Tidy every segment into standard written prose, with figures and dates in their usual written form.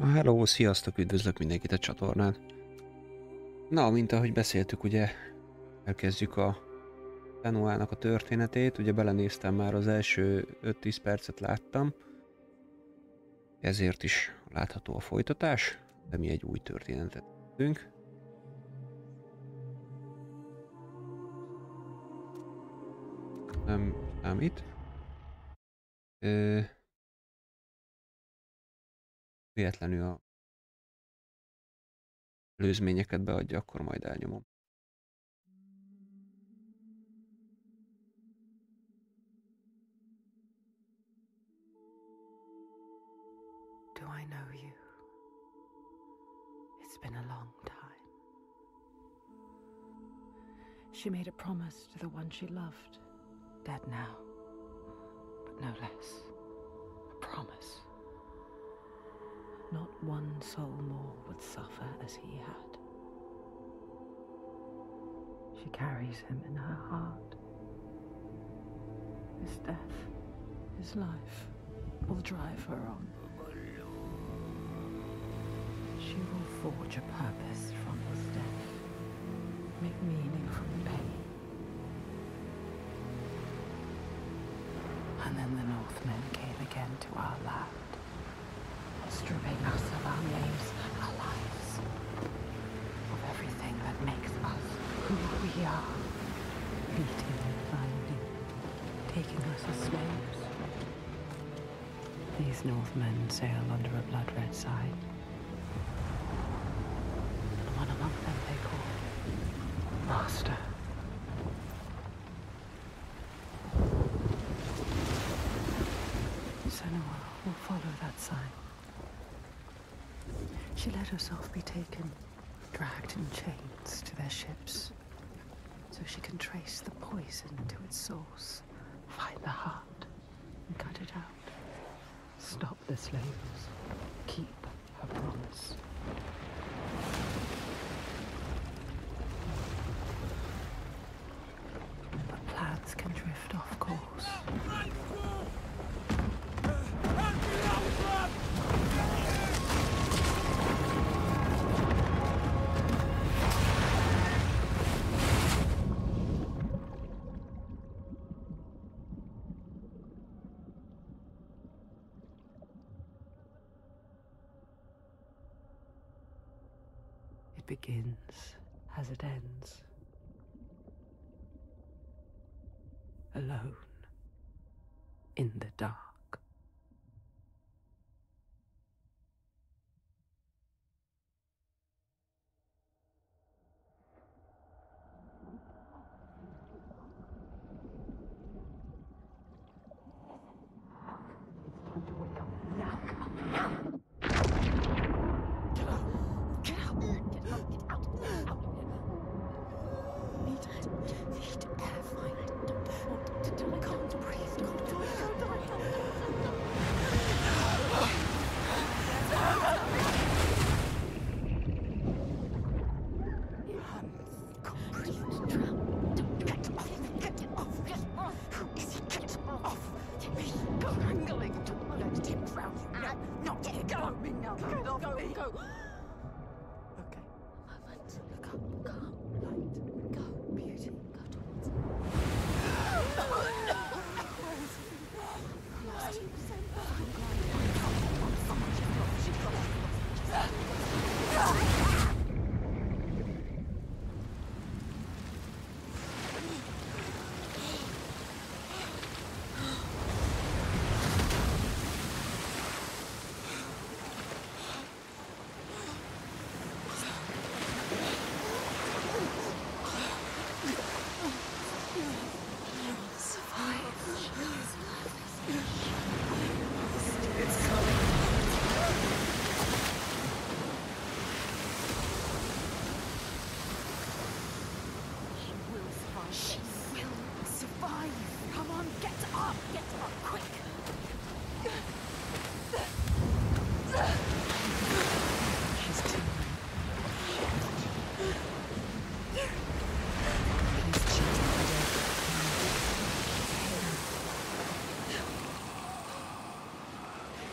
Hello, sziasztok, üdvözlök mindenkit a csatornán. Na, mint ahogy beszéltük, ugye elkezdjük a Senuának a történetét, ugye belenéztem már, az első 5-10 percet láttam, ezért is látható a folytatás, de mi egy új történetet tettünk. Nem számít. Véletlenül a előzményeket beadja, akkor majd elnyomom. Do I know you? It's been a long time. She made a promise to the one she loved. Dead now, but no less. A promise. Not one soul more would suffer as he had. She carries him in her heart. His death, his life, will drive her on. She will forge a purpose from his death, make meaning from the pain. And then the Northmen came again to our land. Stripping us of our names, our lives, of everything that makes us who we are, beating and binding, taking us as slaves. These Northmen sail under a blood-red sign. One among them they call Master. Senua will follow that sign. She let herself be taken, dragged in chains to their ships, so she can trace the poison to its source, find the heart, and cut it out. Stop the slavers. Keep her promise. But plans can drift off course. Begins as it ends. Alone in the dark.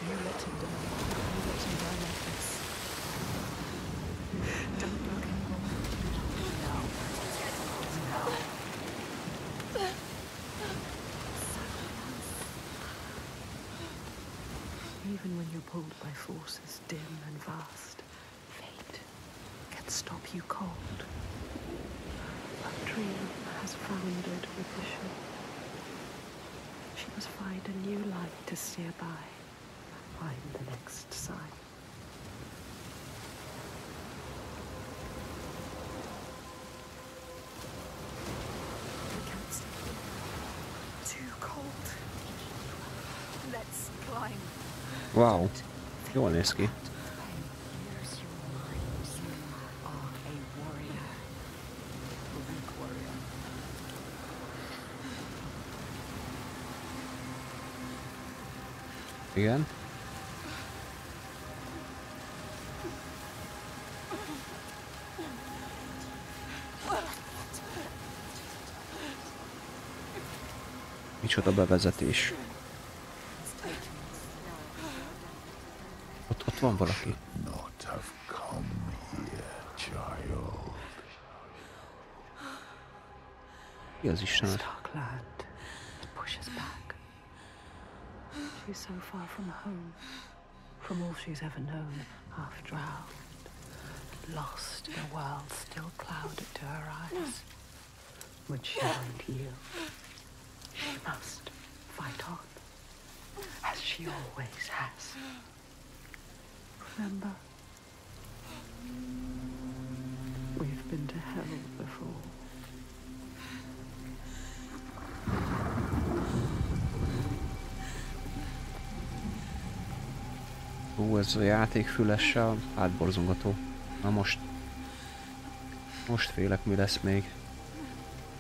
You let him down. You let him down like that. Even when you're pulled by forces dim and vast, fate can stop you cold. A tree has foundered with the ship. She must find a new light to steer by, find the next sign. Wow, jól néz ki. Igen. Micsoda bevezetés. Van valaki. Mi az Istenet? Remember, we've been to hell before. Ó, ez a játékfülessel átborzongató. Na most... Most félek, mi lesz még.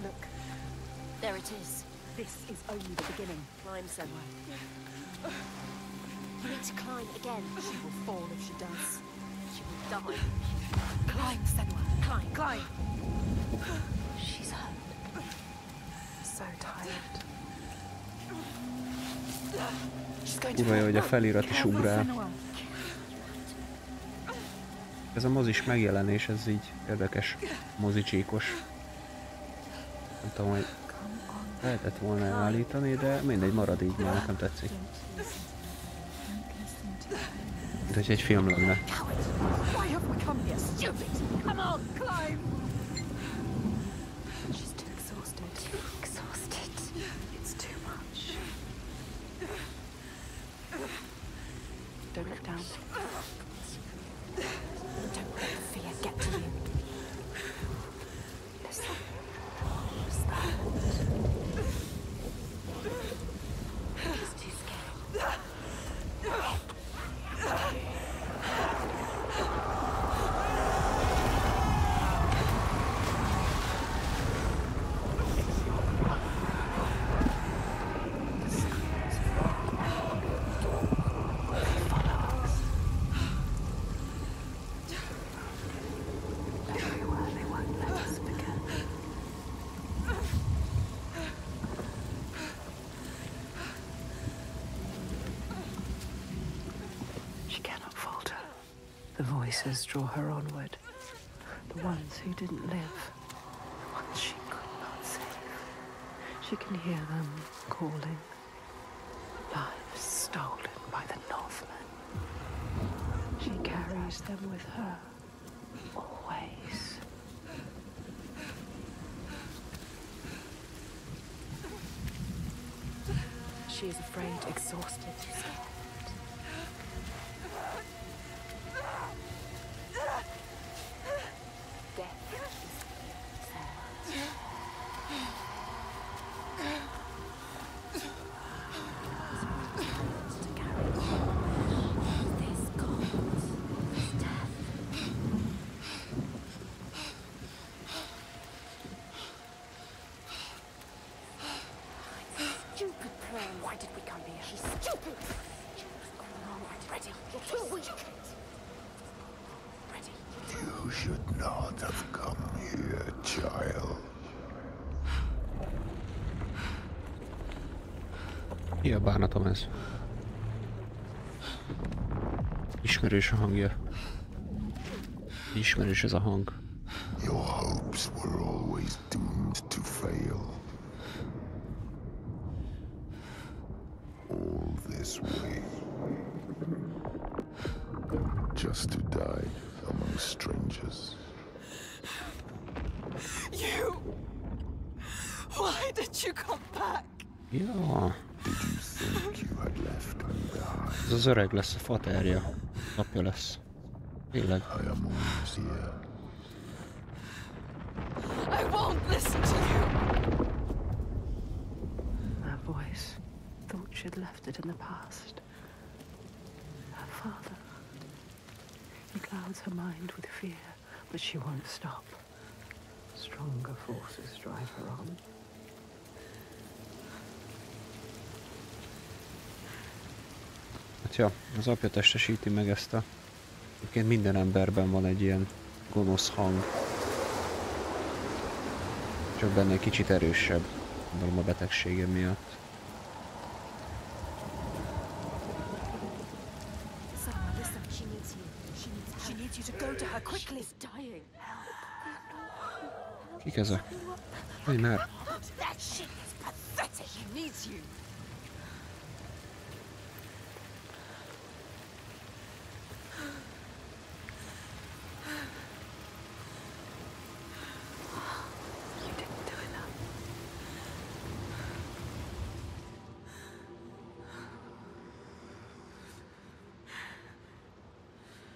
Look, there it is. This is only the beginning. Climb somewhere. You need to climb again. She will fall if she does. She will die. Climb, Senua. Climb, climb. She's hurt. So tired. She's going to fall. Hogy a felirat is ugrál. Ez a mozis megjelenés, ez így érdekes, mozicsíkos. Nem tudom, hogy lehetett volna állítani, de mindegy, marad így, már nekem tetszik. Mint hogy egy film lenne. Draw her onward. The ones who didn't live, the ones she could not save. She can hear them calling. Lives stolen by the Northmen. She carries them with her, always. She is afraid, exhausted. Mi a bánatom ez? Ismerős a hangja. Ismerős ez a hang. Your hopes were always doomed to fail. All this way. Ja. Ez az öreg lesz a faterja. Napja lesz. Tényleg. I won't listen to you. Her voice thought she'd left it in the past. Her father. He clouds her mind with fear, but she won't stop. Stronger forces drive her on. Hát ja, az apja testesíti meg ezt a... Egyébként minden emberben van egy ilyen gonosz hang. Csak benne egy kicsit erősebb, gondolom a betegsége miatt. Kik ezek? Haj már!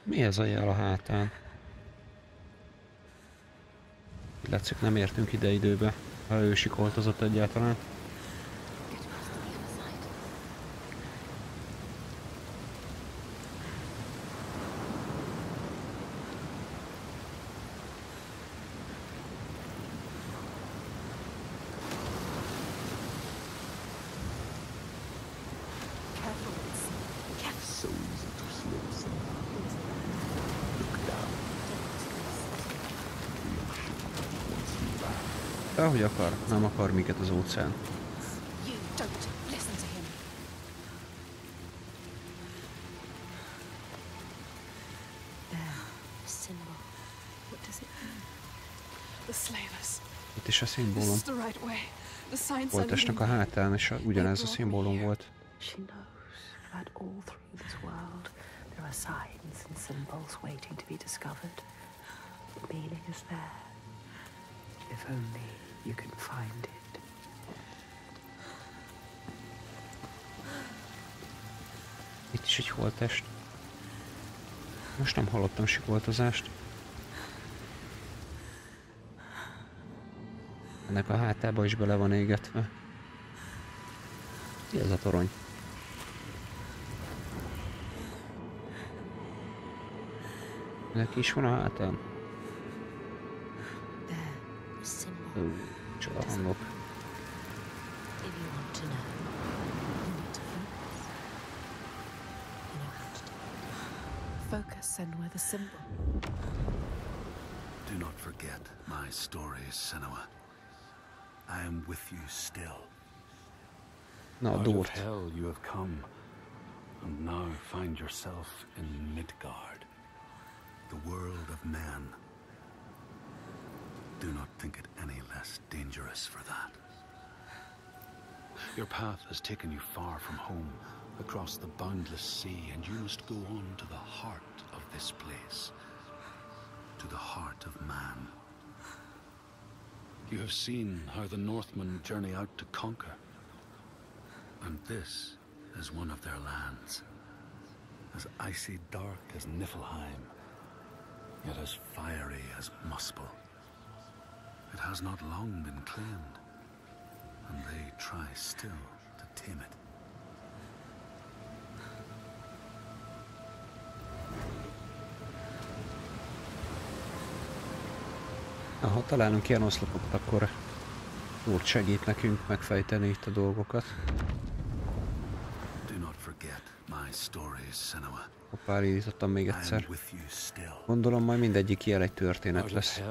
Mi ez a jel a hátán? Látszik, nem értünk ide időbe. Ha ő sikoltozott egyáltalán. Ahogy akar, nem akar minket az óceán. Itt is a szimbólum. Holtestnek a hátán, és ugyanez a szimbólum volt. If only you can find it. Itt is egy holttest. Most nem hallottam sikoltozást. Ennek a hátába is bele van égetve. Mi ez a torony? Neki is van a hátán? Micsoda hangok. Focus on where the symbol. Do not forget my story, Senua. I am with you still. Not out of hell you have come, and now find yourself in Midgard, the world of man. Do not think it any less dangerous for that. Your path has taken you far from home, across the boundless sea, and you must go on to the heart of this place, to the heart of man. You have seen how the Northmen journey out to conquer, and this is one of their lands, as icy dark as Niflheim, yet as fiery as Muspel. It has not long been claimed, and they try still to tame it. Ha találunk ilyen oszlopokat, akkor úr segít nekünk megfejteni itt a dolgokat. Hoppá, elindítottam még egyszer. Gondolom majd mindegyik jel egy történet lesz.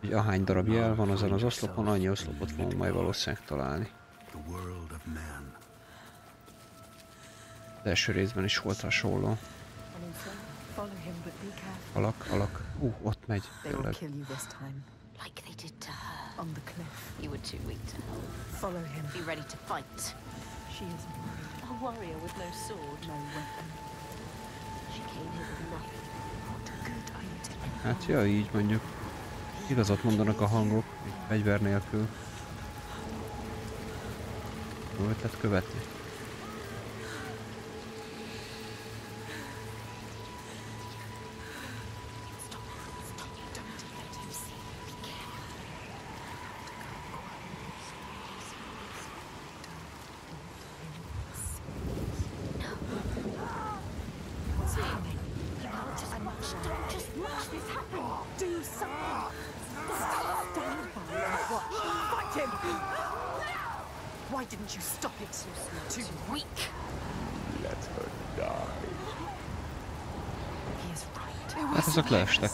Hogy ahány darab jel van azon az oszlopon, annyi oszlopot fogunk majd valószínűleg találni. Az első részben is volt hasonló. Alak, alak. Ott megy. Tényleg. Hát ja, így mondjuk. Igazat mondanak a hangok, fegyver nélkül. Volt ezt követni? Hát azok leestek.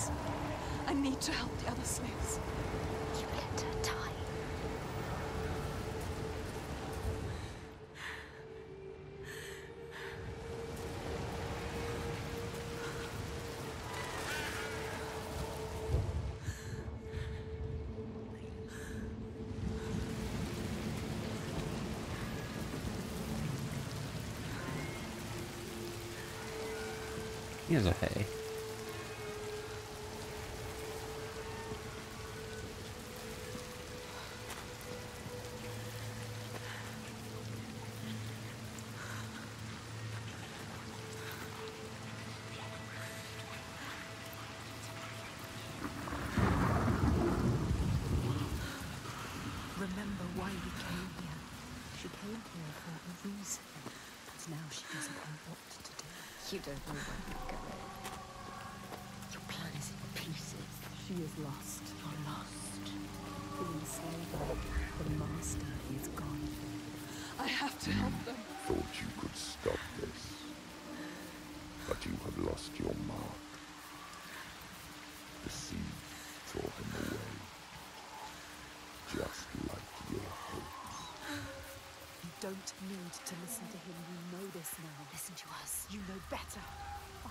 Mi ez a hely? To listen to him, you know this now. Listen to us. You know better.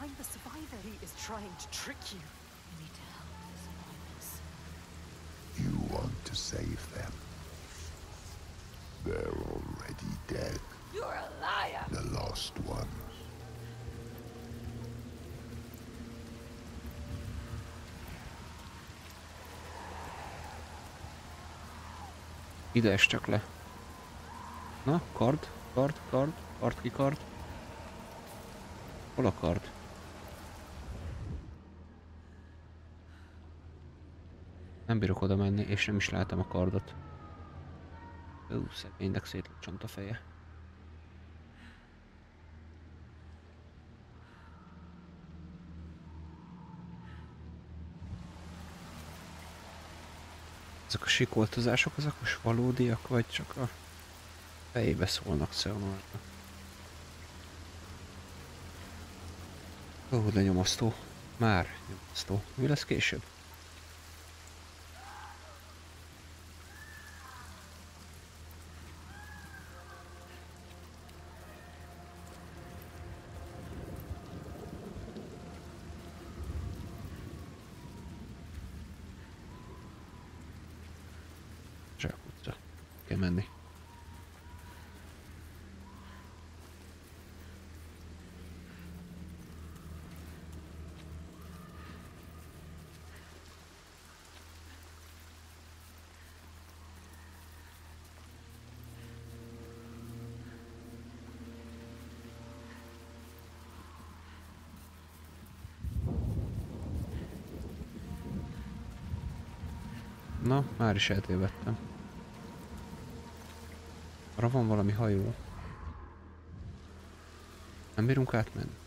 I'm the survivor. He is trying to trick you. You need to help the survivors. You want to save them. They're already dead. You're a liar. The lost ones. Ide estek le. Na, kard. Hol a kard? Nem bírok oda menni, és nem is látom a kardot. Ó, szegénynek szétlocsant a feje. Ezek a sikoltozások, ezek most valódiak, vagy csak a... fejébe szólnak Senuának. Ó, de nyomasztó. Már nyomasztó. Mi lesz később? Zsákutca. Kell menni. Na, már is eltévedtem. Arra van valami hajó. Nem bírunk átmenni.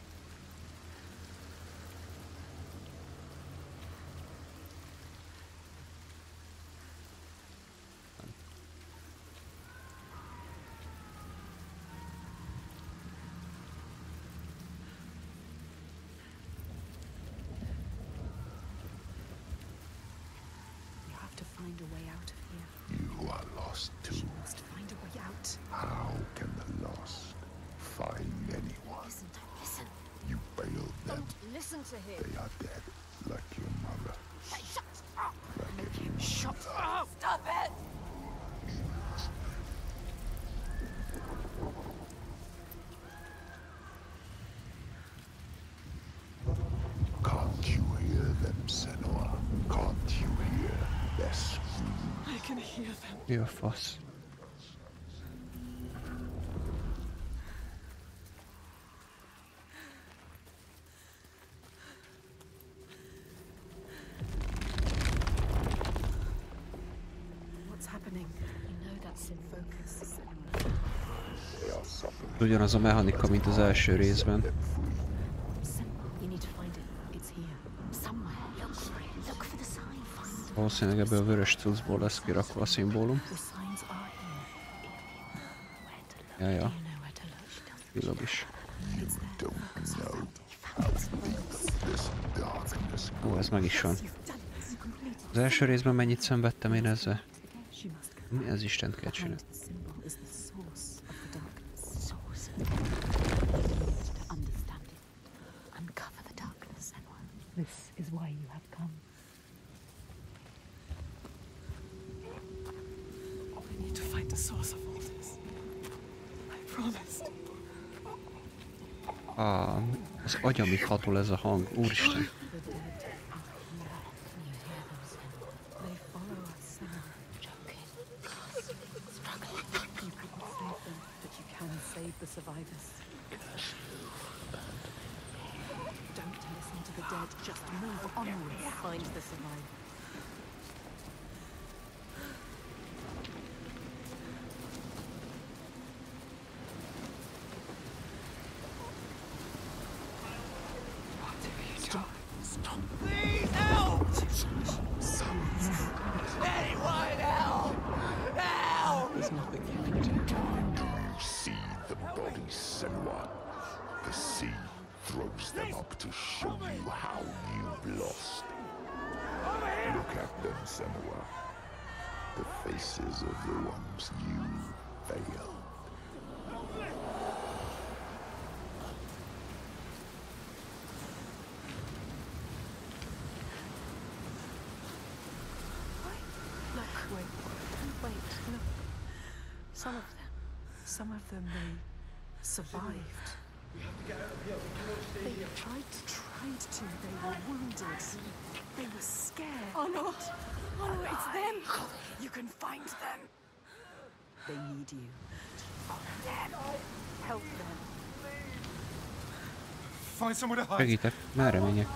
Mi a fasz? Ugyanaz a mechanika, mint az első részben. Valószínűleg ebből a vörös cuccból lesz kirakva a szimbólum. Jaja. Villog is. Ó, ez meg is van. Az első részben mennyit szenvedtem én ezzel? Mi az Istent kell csinálni? Az agyamig hatol ez a hang, úristen! Some of them they survived. They tried to. They were wounded. They were scared. Oh no, it's them. You can find them. They need you. Help them. Find somewhere to hide. Segítek, merre menjek?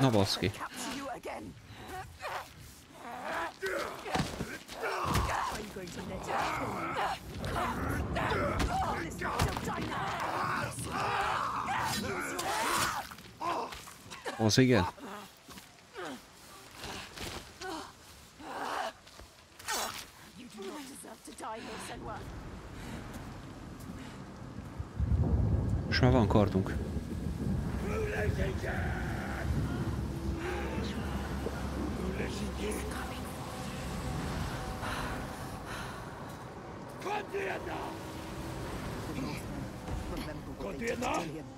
Na baszki. Az igen. Most már van kardunk.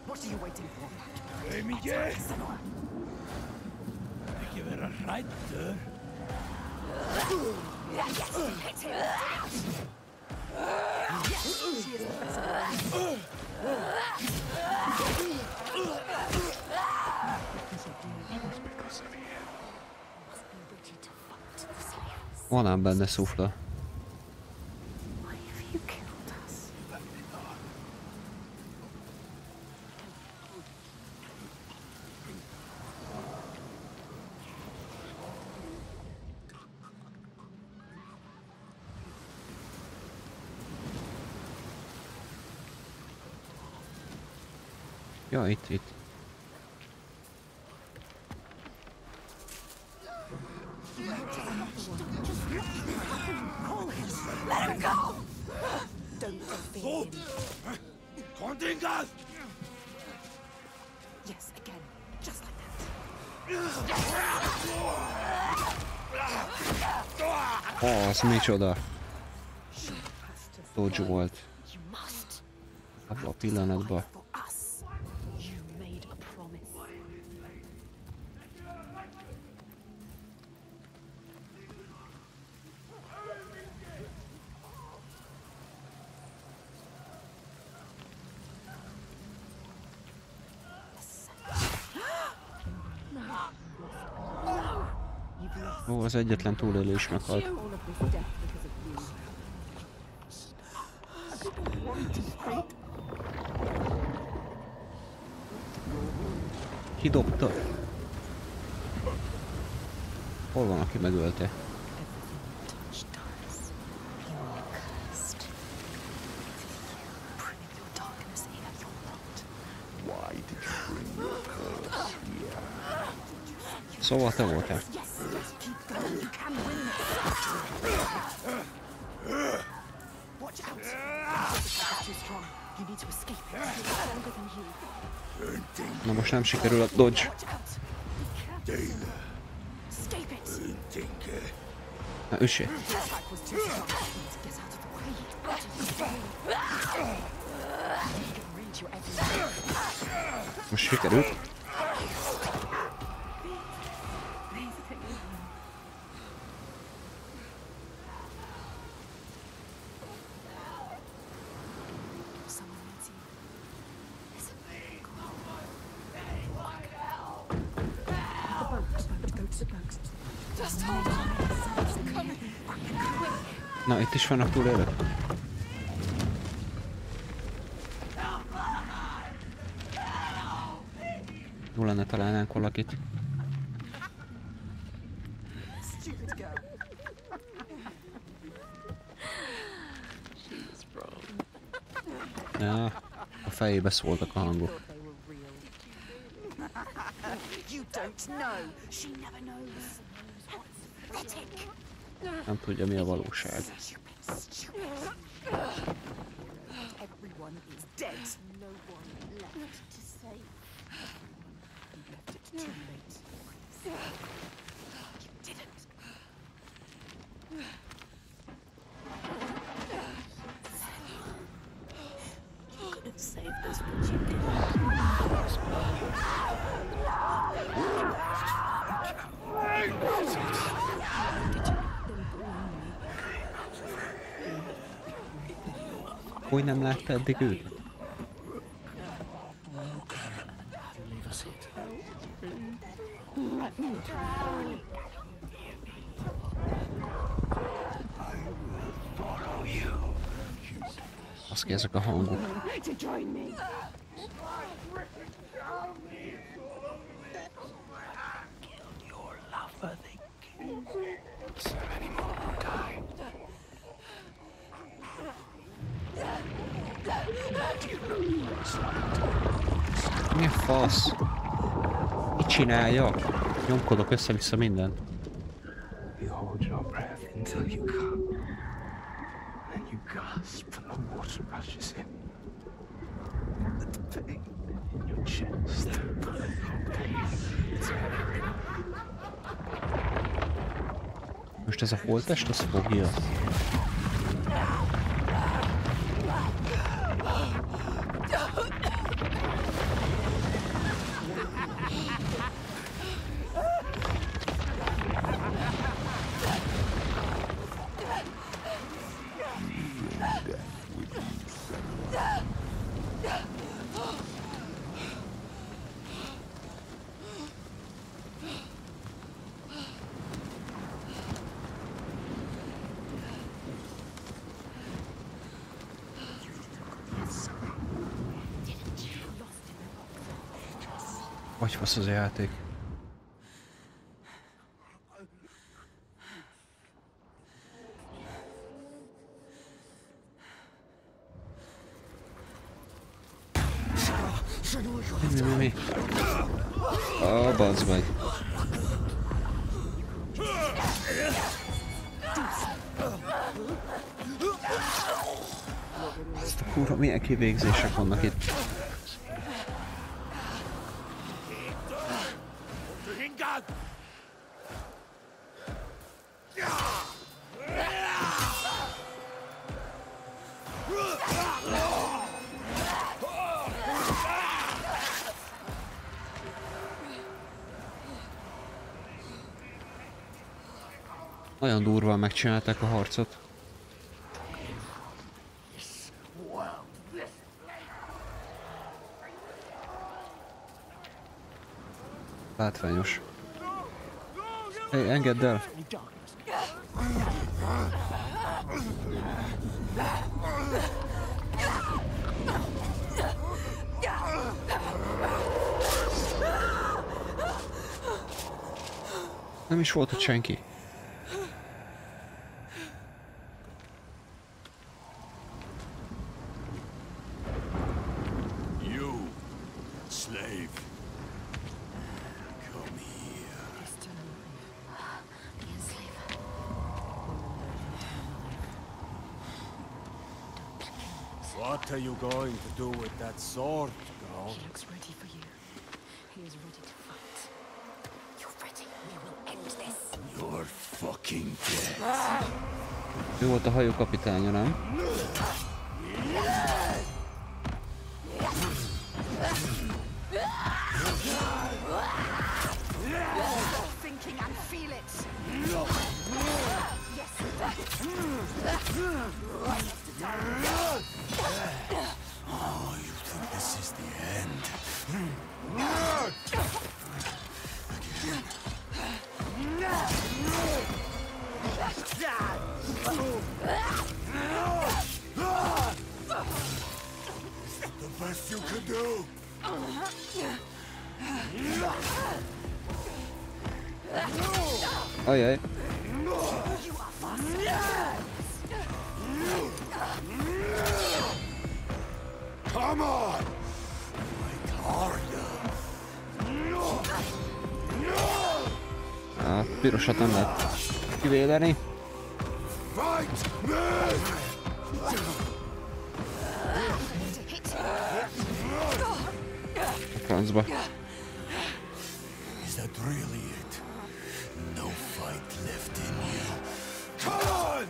What are you waiting for? Hey, Miguel! Give it a right, sir. Yes, hit him! Yes, she is because of you. Van ám benne szufla. Ja, itt. Az micsoda? Dodge volt. Abba a pillanatban. Ó, az egyetlen túlélő is meghalt. Kidobta? Hol van, aki megölte? Szóval te voltál. Na most nem sikerül a dodge. Na üssé. Most sikerült. Na, itt is vannak túlélők. Jó lenne találnánk valakit. Ja, a fejébe szóltak a hangok. Nem tudja, mi a valóság. Hogy nem látta eddig őket? Azt ki ezek a hangok. Mi a fasz? Mit csináljak? Nyomkodok össze-vissza mindent. Most ez a holttest, az fogja. Hogy fasz az a játék? Mi? Ó, bazd meg! Azt a kurva, milyen kivégzések vannak itt? Nagyon durván megcsinálták a harcot. Látványos. Hey, engedd el! Nem is volt ott senki. What are you going to do with that sword, girl? He looks ready for you. He is ready to fight. You're ready. We will end this. You're fucking dead. Ő volt a hajó kapitánya, nem? Oh, you think this is the end? Is that the best you can do? Oh yeah. Come on! Fight harder! No! No! Ah, pirosat nem lehet kivédeni. Fight me! Francba. Is that really it? No fight left in you. Come on!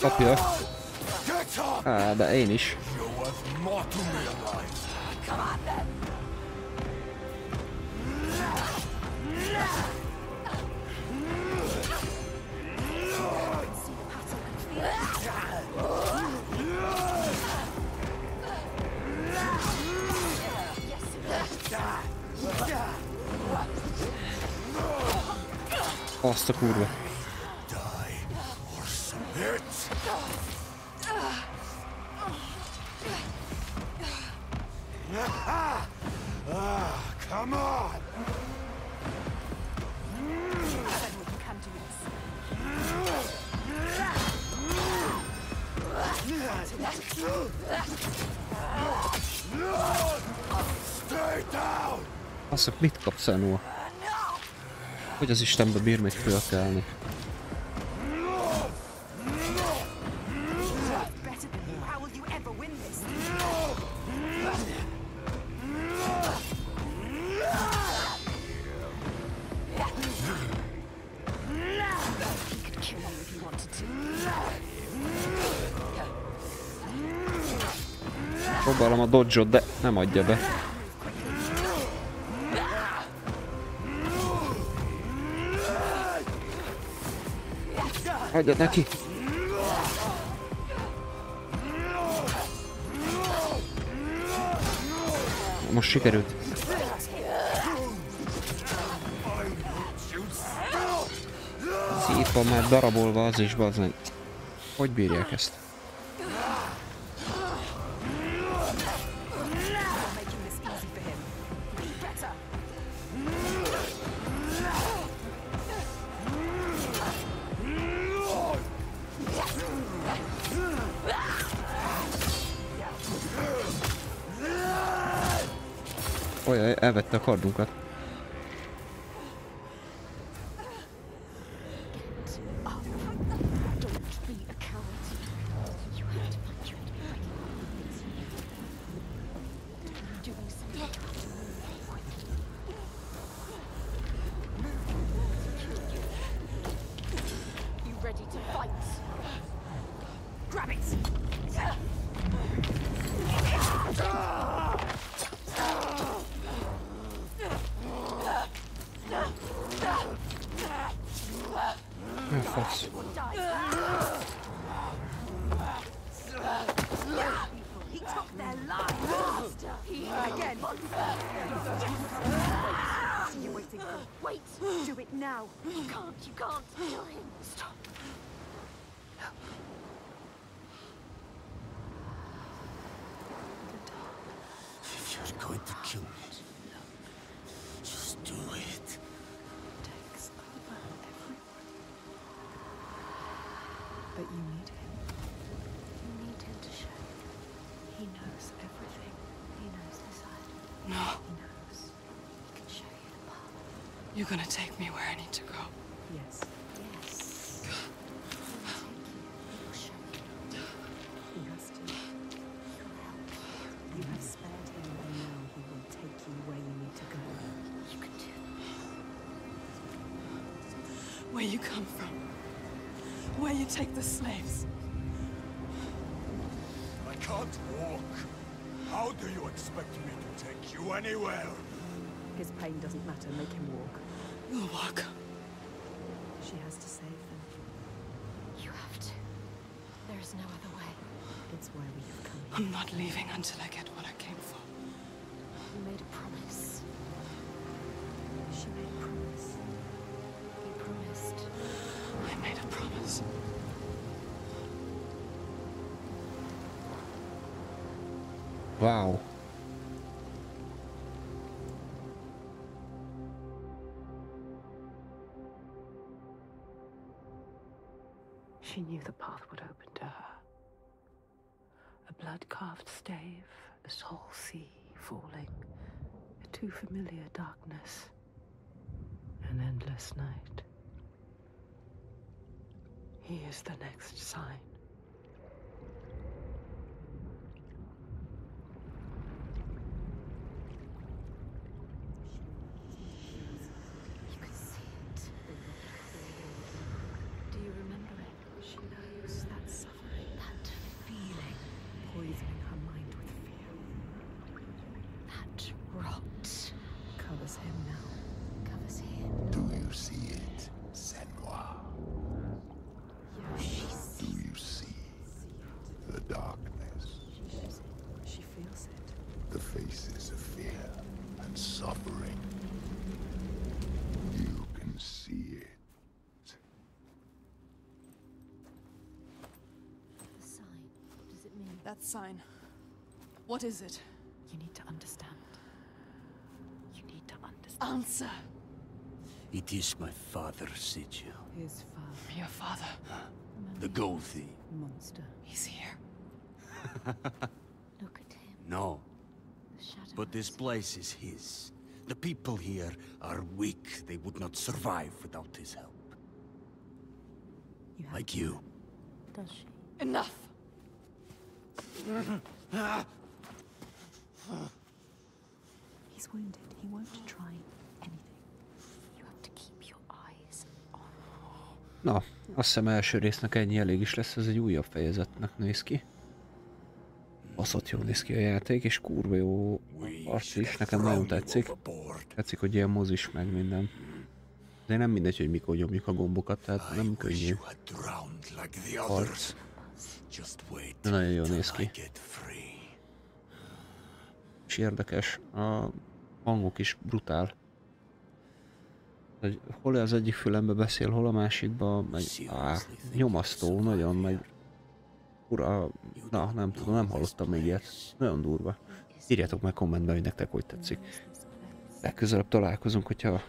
Kapja. Á, de én is. Azt a kurva. Azok mit kapsz, Senua? Hogy az Istenbe bír még fölkelni? Próbálom a dodge-ot, de nem adja be. Hagyjad neki! Most sikerült. Itt van már darabolva az is, bazdmeg. Hogy bírják ezt? Olyan, elvette a kardunkat. took their lives. Again. Yes. You're waiting for. Wait. Do it now. You can't. You can't kill him. Stop. If you're going to kill me, just do it. Takes over everyone. But you need him. You need him to show you. He knows everything. He knows this island. No. He knows. He can show you the path. You're gonna take me where I need to go. Yes. Where you come from, where you take the slaves. I can't walk. How do you expect me to take you anywhere? His pain doesn't matter. Make him walk. You'll walk. She has to save them. You have to. There is no other way. It's why we have come. I'm not leaving until I get what I came for. You made a promise. She made a promise. I made a promise. Wow. She knew the path would open to her. A blood-carved stave, a soul sea falling, a too familiar darkness, an endless night. He is the next sign. You could see it. Do you remember it? She knows that suffering, that feeling, poisoning her mind with fear. That rot covers him now. Covers him. Do you see it, Senua? Do you see the darkness? She feels it. The faces of fear and suffering. You can see it. The sign. What does it mean? That sign. What is it? You need to understand. You need to understand. Answer! It is my father's sigil. His father. Your father. Huh? The Gothi. Monster. He's here. Look at him. No. The shadow. But this place is his. The people here are weak. They would not survive without his help. You like you. Does she? Enough! He's wounded. He won't try anything. Na, azt hiszem első résznek ennyi elég is lesz, ez egy újabb fejezetnek néz ki. Baszott jól néz ki a játék, és kurva jó azt is, nekem nagyon tetszik. Tetszik, hogy ilyen mozis meg minden. De nem mindegy, hogy mikor nyomjuk a gombokat, tehát nem könnyű. Harc. De nagyon jól néz ki. És érdekes, a hangok is brutál. Hogy hol az egyik fülembe beszél, hol a másikba, meg nyomasztó, nagyon meg ura, na nem tudom, nem hallottam még ilyet, nagyon durva. Írjátok meg kommentben, hogy nektek hogy tetszik. Legközelebb találkozunk, hogyha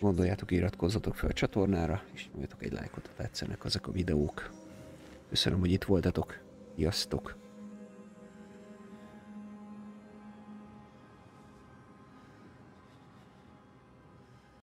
gondoljátok, iratkozzatok fel a csatornára, és nyomjatok egy lájkot, ha tetszenek ezek a videók. Köszönöm, hogy itt voltatok, sziasztok!